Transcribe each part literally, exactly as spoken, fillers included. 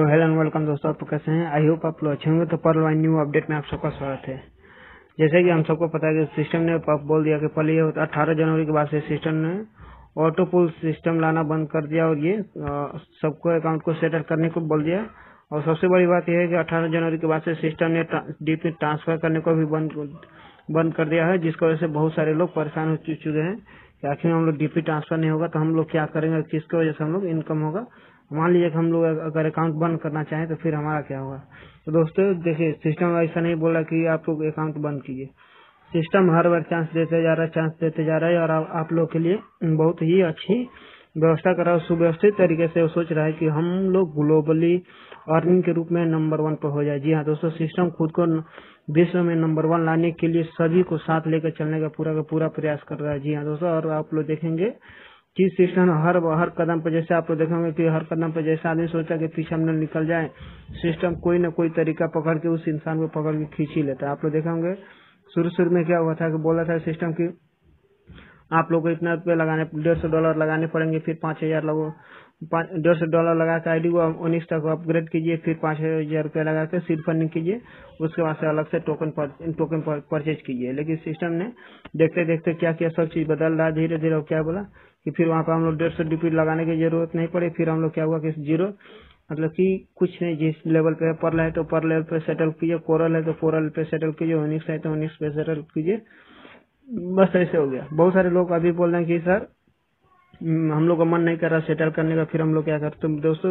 तो hello and welcome दोस्तों, आप कैसे हैं? आई होप आप लोग अच्छे होंगे। तो पर्लवाइन न्यू अपडेट में आप सबका स्वागत है। जैसे कि हम सबको पता है कि सिस्टम ने बोल दिया कि पहले ये अठारह जनवरी के बाद से सिस्टम ने ऑटो पुल सिस्टम लाना बंद कर दिया और ये सबको अकाउंट को सेटल करने को बोल दिया। और सबसे बड़ी बात यह है कि अठारह जनवरी के बाद से सिस्टम ने डीपी ट्रांसफर करने को भी बंद बंद कर दिया है, जिसकी वजह से बहुत सारे लोग परेशान हो चुके हैं कि आखिर हम लोग डीपी ट्रांसफर नहीं होगा तो हम लोग क्या करेंगे, किसकी वजह से हम लोग इनकम होगा। मान लीजिए कि हम लोग अगर अकाउंट बंद करना चाहें तो फिर हमारा क्या होगा। तो दोस्तों देखिए, सिस्टम ऐसा नहीं बोला कि आप लोग अकाउंट बंद कीजिए। सिस्टम हर बार चांस देते जा रहा है चांस देते जा रहा है और आप, आप लोग के लिए बहुत ही अच्छी व्यवस्था कर रहा है। सुव्यवस्थित तरीके से वो सोच रहा है कि हम लोग ग्लोबली अर्निंग के रूप में नंबर वन पर हो जाए। जी हाँ दोस्तों, सिस्टम खुद को विश्व में नंबर वन लाने के लिए सभी को साथ लेकर चलने का पूरा का पूरा प्रयास कर रहा है। जी हाँ दोस्तों, और आप लोग देखेंगे कि सिस्टम हर हर कदम पर, जैसे आप लोग देखेंगे कि हर कदम पर जैसे आदमी सोचा कि पीछे हम लोग निकल जाए, सिस्टम कोई ना कोई तरीका पकड़ के उस इंसान को पकड़ के खींच ही लेता है। आप लोग देखेंगे शुरू शुरू में क्या हुआ था कि बोला था सिस्टम की आप लोग को इतना रुपये लगाने डेढ़ सौ डॉलर लगाने पड़ेंगे, फिर पाँच हजार लगो डेढ़ सौ डॉलर लगा के आई डी को उन्नीस तक अपग्रेड कीजिए, फिर पाँच हजार रुपये लगा के सीड फंडिंग कीजिए, उसके बाद से अलग से टोकन पर, टोकन पर, परचेज कीजिए। लेकिन सिस्टम ने देखते देखते क्या किया, सब चीज़ बदल रहा है धीरे धीरे। और क्या बोला कि फिर वहाँ पर हम लोग डेढ़ सौ डीपी लगाने की जरूरत नहीं पड़ी। फिर हम लोग क्या हुआ कि जीरो मतलब कि कुछ नहीं, जिस लेवल पे पर्ल है तो पर्ल लेवल पे सेटल कीजिए, कोरल है तो कोरल पे सेटल कीजिए, ओनिक्स है तो ओनिक्स पे सेटल कीजिए। बस ऐसे हो गया। बहुत सारे लोग अभी बोल रहे हैं कि सर हम लोग का मन नहीं कर रहा सेटल करने का, फिर हम लोग क्या करते हैं। दोस्तों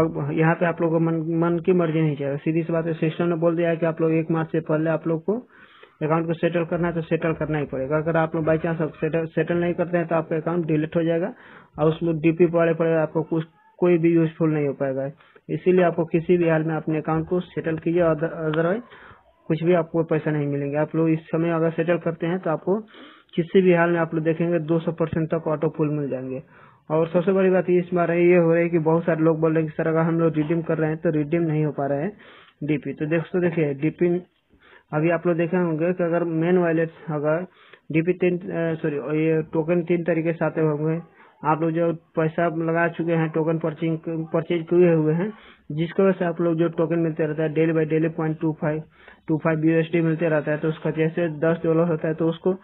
अब यहाँ पे आप लोग को मन मन की मर्जी नहीं चाहिए। सीधी सी बात है, सिस्टम ने बोल दिया है कि आप लोग एक मार्च से पहले आप लोग को अकाउंट को सेटल करना है तो सेटल करना ही पड़ेगा। अगर आप लोग बाई चांस सेटल सेटल नहीं करते हैं तो आपका अकाउंट डिलीट हो जाएगा और उसमें डीपी पड़े पड़ेगा, आपको कुछ कोई भी यूजफुल नहीं हो पाएगा। इसीलिए आपको किसी भी हाल में अपने अकाउंट को सेटल कीजिए, अदरवाइज कुछ भी आपको पैसा नहीं मिलेंगे। आप लोग इस समय अगर सेटल करते हैं तो आपको किसी भी हाल में आप लोग देखेंगे दो सौ परसेंट तक ऑटो पुल मिल जाएंगे। और सबसे बड़ी बात इस बार ये हो रही है कि बहुत सारे लोग बोल रहे हैं कि सर अगर हम लोग रिडीम कर रहे हैं तो रिडीम नहीं हो पा रहे हैं डीपी। तो दोस्तों देखिए, डीपी अभी आप लोग देखे होंगे कि अगर मेन वॉलेट अगर डीपी तीन सॉरी ये टोकन तीन तरीके से आते होंगे। आप लोग जो पैसा लगा चुके हैं, टोकन परचेज परचेज किए हुए हैं, जिसकी वजह से आप लोग जो टोकन मिलते रहता है daily by daily point two five two five B U S D मिलते रहता है। तो उसका जैसे दस डॉलर होता है तो उसको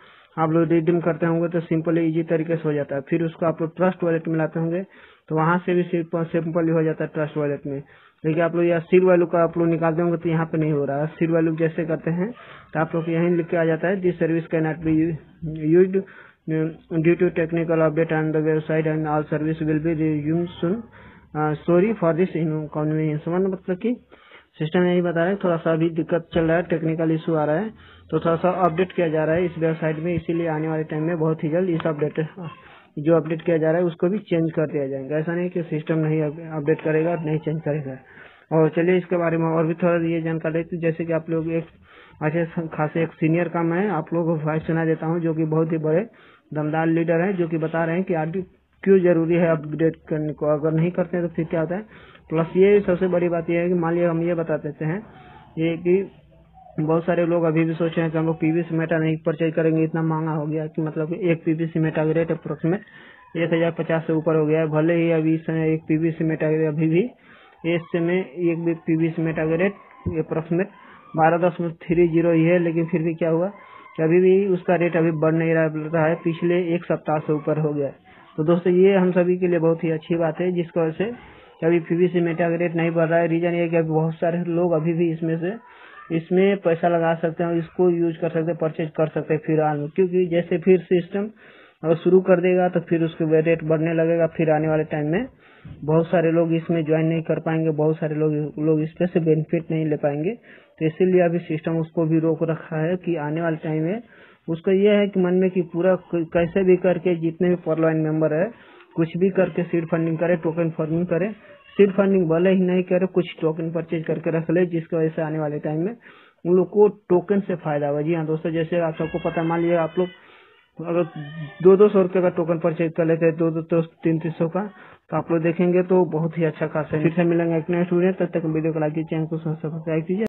आप लोग रिडीम करते होंगे तो सिंपल इजी तरीके से हो जाता है। फिर उसको आप लोग ट्रस्ट वॉलेट में लाते होंगे तो वहां से भी सिंपल हो जाता है ट्रस्ट वॉलेट में। लेकिन आप लोग यहाँ सीड वैल्यू का आप लोग निकालते होंगे तो यहाँ पे नहीं हो रहा है। सीड वैल्यू जैसे करते हैं तो आप लोग यहीं लिख के आ जाता है, this service can not be used due to technical update on the website and all service will be resumed soon, sorry for this inconvenience. मतलब कि सिस्टम यही बता रहा है थोड़ा सा अभी दिक्कत चल रहा है, टेक्निकल इशू आ रहा है तो थोड़ा सा अपडेट किया जा रहा है इस वेबसाइट में। इसीलिए आने वाले टाइम में बहुत ही जल्द इस अपडेट जो अपडेट किया जा रहा है उसको भी चेंज कर दिया जाएगा। ऐसा नहीं कि सिस्टम नहीं अपडेट करेगा और नहीं चेंज करेगा। और चलिए इसके बारे में और भी थोड़ा ये जानकारी, जैसे कि आप लोग एक अच्छे खासे एक सीनियर का मैं आप लोगों को वॉइस सुना देता हूँ, जो कि बहुत ही बड़े दमदार लीडर है, जो कि बता रहे हैं कि आप क्यों जरूरी है अपडेट करने को। अगर नहीं करते हैं तो फिर क्या होता है। प्लस ये सबसे बड़ी बात यह है कि मान लिया हम ये बता देते हैं ये कि बहुत सारे लोग अभी भी सोच रहे हैं कि हम लोग पीवीसी मेटा नहीं परचेज करेंगे, इतना महंगा हो गया कि मतलब एक पीवीसी मेटा का रेट अप्रोक्सीमेट एक हजार पचास से ऊपर हो गया है। भले ही अभी इस समय एक पीवीसी मेटा अभी भी इस समय एक भी पीवीसी मेटा का रेट अप्रोक्सीमेट बारह दशमलव थ्री जीरो ही है। लेकिन फिर भी क्या हुआ कि अभी भी उसका रेट अभी बढ़ नहीं रहा है, पिछले एक सप्ताह से ऊपर हो गया है। तो दोस्तों ये हम सभी के लिए बहुत ही अच्छी बात है, जिसकी वजह से अभी पीवीसी मेटा का रेट नहीं बढ़ रहा है। रीजन ये कि अभी बहुत सारे लोग अभी भी इसमें से इसमें पैसा लगा सकते हैं, इसको यूज कर सकते हैं, परचेज कर सकते हैं फिर आने, क्योंकि जैसे फिर सिस्टम अगर शुरू कर देगा तो फिर उसके रेट बढ़ने लगेगा। फिर आने वाले टाइम में बहुत सारे लोग इसमें ज्वाइन नहीं कर पाएंगे, बहुत सारे लोग लोग इसमें से बेनिफिट नहीं ले पाएंगे। तो इसीलिए अभी सिस्टम उसको भी रोक रखा है कि आने वाले टाइम में उसका यह है कि मन में कि पूरा कैसे भी करके जितने भी पर्लवाइन मेंबर है कुछ भी करके सीड फंडिंग करे, टोकन फंडिंग करे। सीड फंडिंग भले ही नहीं करे, कुछ टोकन परचेज करके रख ले, जिसकी वजह से आने वाले टाइम में उन लोग को टोकन से फायदा होगा। जी हाँ दोस्तों, जैसे आप सबको पता, मान लीजिए आप लोग अगर दो दो सौ रुपये का टोकन परचेज कर लेते हैं, दो दो तो तीन तीन सौ का, तो आप लोग देखेंगे तो बहुत ही अच्छा खासा। फिर से मिलेंगे एक नए स्टूडेंट, तब तक वीडियो को लाइक कीजिए, चैनल को सब्सक्राइब कीजिए।